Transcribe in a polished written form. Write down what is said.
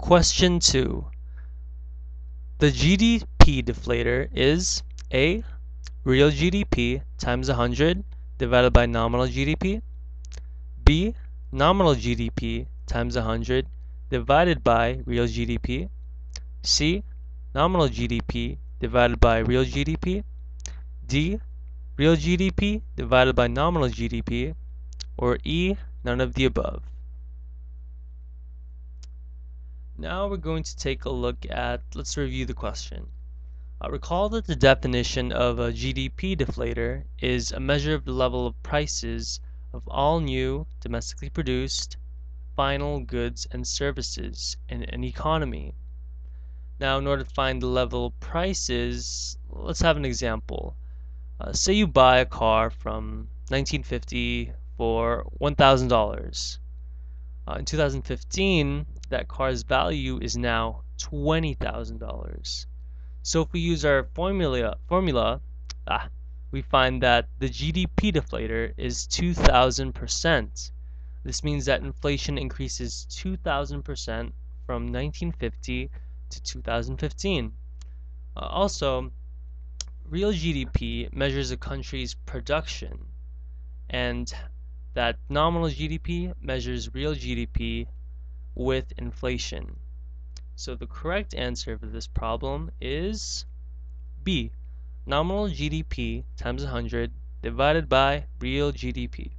Question 2. The GDP deflator is A, real GDP times 100 divided by nominal GDP, B, nominal GDP times 100 divided by real GDP, C, nominal GDP divided by real GDP, D, real GDP divided by nominal GDP, or E, none of the above. Now we're going to take a look at, let's review the question. Recall that the definition of a GDP deflator is a measure of the level of prices of all new, domestically produced, final goods and services in an economy. Now, in order to find the level of prices, let's have an example. Say you buy a car from 1950 for $1,000. In 2015, that car's value is now $20,000. So if we use our formula, we find that the GDP deflator is 2,000%. This means that inflation increases 2,000% from 1950 to 2015. Also, real GDP measures a country's production, and that nominal GDP measures real GDP with inflation. So the correct answer for this problem is B, nominal GDP times 100 divided by real GDP.